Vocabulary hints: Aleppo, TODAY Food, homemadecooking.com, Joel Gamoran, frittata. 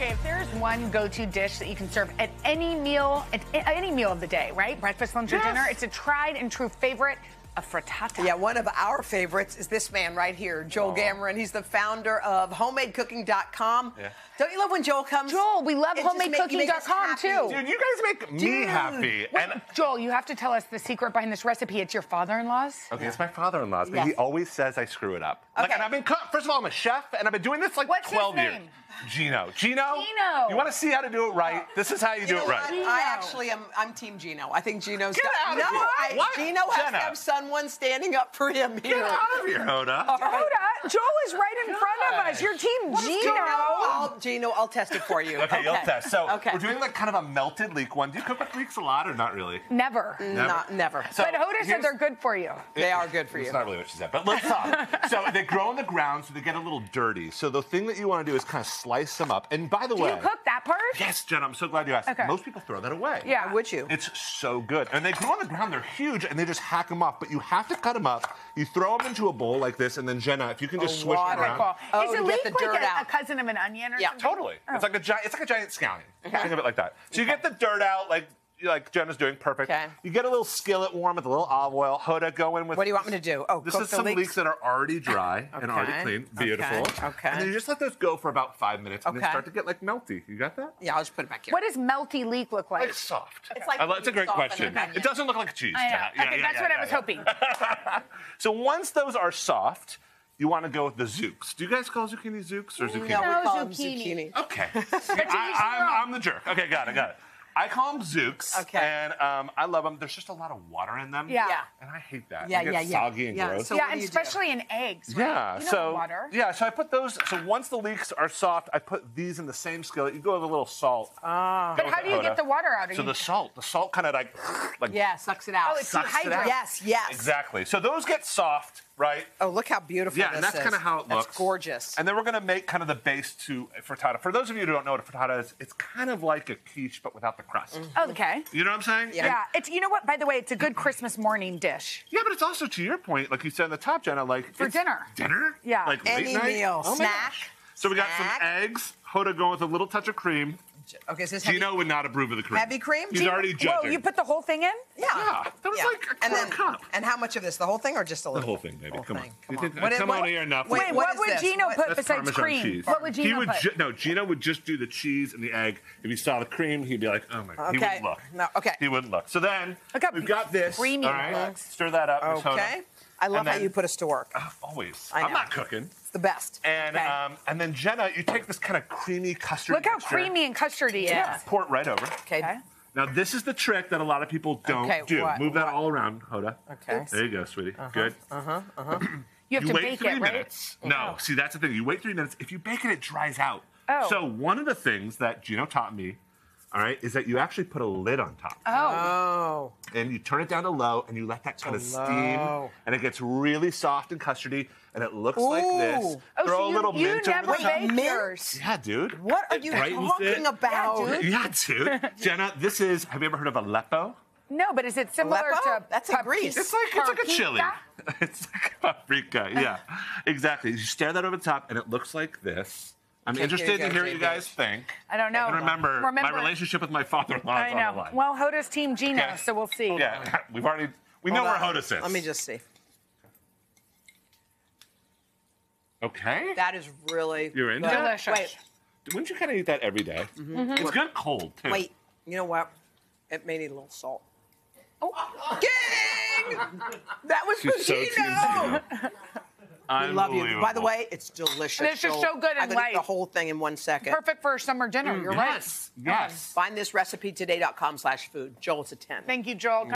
Okay, if there's one go-to dish that you can serve at any meal of the day, right? Breakfast, lunch, or dinner. It's a tried and true favorite. A frittata. Yeah, one of our favorites is this man right here, Joel Gamoran. He's the founder of homemadecooking.com. Yeah. Don't you love when Joel comes? Joel, we love homemadecooking.com too. Dude, you guys make me happy. Wait, and Joel, you have to tell us the secret behind this recipe. It's your father-in-law's? Okay, it's my father-in-law's, but he always says I screw it up. Okay. Like, and I've been, first of all, I'm a chef, and I've been doing this like 12 years. What's his name? Gino, you want to see how to do it right? This is how you do it right. I actually am. I'm Team Gino. I think Gino's Gino has to have someone standing up for him here. Get out of here, Hoda. Hoda, Joel is right in front of us. You're Team Gino. I'll test it for you. Okay, you'll test. So we're doing like kind of a melted leek one. Do you cook with leeks a lot or not really? Never. Never. So but Hoda said they're good for you. They are good for you. That's not really what she said, but let's talk. So they grow on the ground, so they get a little dirty. So the thing that you want to do is kind of slice them up. And by the way, do you cook that part? Yes, Jenna, I'm so glad you asked. Okay. Most people throw that away. Yeah, why would you? It's so good. And they grow on the ground, they're huge, and they just hack them off. But you have to cut them up. You throw them into a bowl like this, and then Jenna, if you can just swish them around. Is a leek like a cousin of an onion or something? Yeah, totally. Oh. It's like a giant scallion. Okay. Think of it like that. So you get the dirt out, like Jenna's doing, perfect. Okay. You get a little skillet warm with a little olive oil. Hoda, go in with... What do you want me to do? Oh, this is some leeks that are already dry and already clean. Beautiful. Okay. And then you just let those go for about 5 minutes and they start to get, like, melty. You got that? Yeah, I'll just put it back here. What does melty leek look like? It's soft. It's like... It's a great question. It doesn't look like cheese. Okay, that's what I was hoping. So once those are soft... You want to go with the zooks. Do you guys call zucchini zooks or zucchini? No, we call them zucchini. Okay. I'm the jerk. Okay, got it. I call them zooks, and I love them. There's just a lot of water in them, and I hate that. They get soggy and gross. So and especially in eggs. Right? Yeah, so I put those. So once the leeks are soft, I put these in the same skillet. You go with a little salt. But how do you get the water out? So the salt kind of like sucks it out. Oh, it sucks it out. Yes. Exactly. So those get soft. Right? Oh, look how beautiful this is. Yeah, and that's kind of how it looks. That's gorgeous. And then we're going to make kind of the base to a frittata. For those of you who don't know what a frittata is, it's kind of like a quiche, but without the crust. Mm-hmm. Okay. You know what I'm saying? Yeah. It's, you know what? By the way, it's a good Christmas morning dish. Yeah, but it's also, to your point, like you said on the top, Jenna, like... For dinner. Dinner? Yeah. Like any late meal. Oh, snack. So we got some eggs. Hoda going with a little touch of cream. Okay, so this Gino would not approve of the cream. Heavy cream? He's already judging. Whoa, you put the whole thing in? Yeah. That was like a cup. And how much of this? The whole thing or just a little? The whole thing, baby. Come on. Wait, what would Gino put besides cream? What would Gino put? No, Gino would just do the cheese and the egg. If he saw the cream, he'd be like, oh my God. Okay. He wouldn't look. No, okay. He wouldn't look. So then, we've got this. Creamy. All right, stir that up. Okay. I love how you put us to work. Always. I'm not cooking. It's the best. And and then Jenna, you take this kind of creamy custard. Look how creamy and custardy it is. Pour it right over. Okay. Now this is the trick that a lot of people don't do. Move that all around, Hoda. Okay. There you go, sweetie. Good. You have to bake it, right? No. See, that's the thing. You wait 3 minutes. If you bake it, it dries out. Oh. So one of the things that Gino taught me, all right, is that you actually put a lid on top. Oh. And you turn it down to low, and you let that kind of steam, and it gets really soft and custardy, and it looks like this. Oh, throw so a little mint over the top. Mint? Yeah, dude. What are you talking about? Yeah, dude. Jenna, this is, have you ever heard of Aleppo? No, but is it similar to that's in Greece? It's like a chili. It's like a paprika, yeah. Exactly. You stare that over the top, and it looks like this. I'm interested to hear what you guys think. I don't know. And remember, my relationship with my father-in-law is on the line. Well, Hoda's Team Gino, so we'll see. Yeah, we know where Hoda sits. Let me just see. Okay. That is really delicious. Wait. Wouldn't you kind of eat that every day? Mm-hmm. It's good cold, too. Wait, you know what? It may need a little salt. Oh, kidding! That was for Gino! I love you. By the way, it's delicious. And it's just so good and light. I could eat the whole thing in 1 second. Perfect for summer dinner. You're right. Yes. Find this recipe today.com/food. Joel, it's a 10. Thank you, Joel.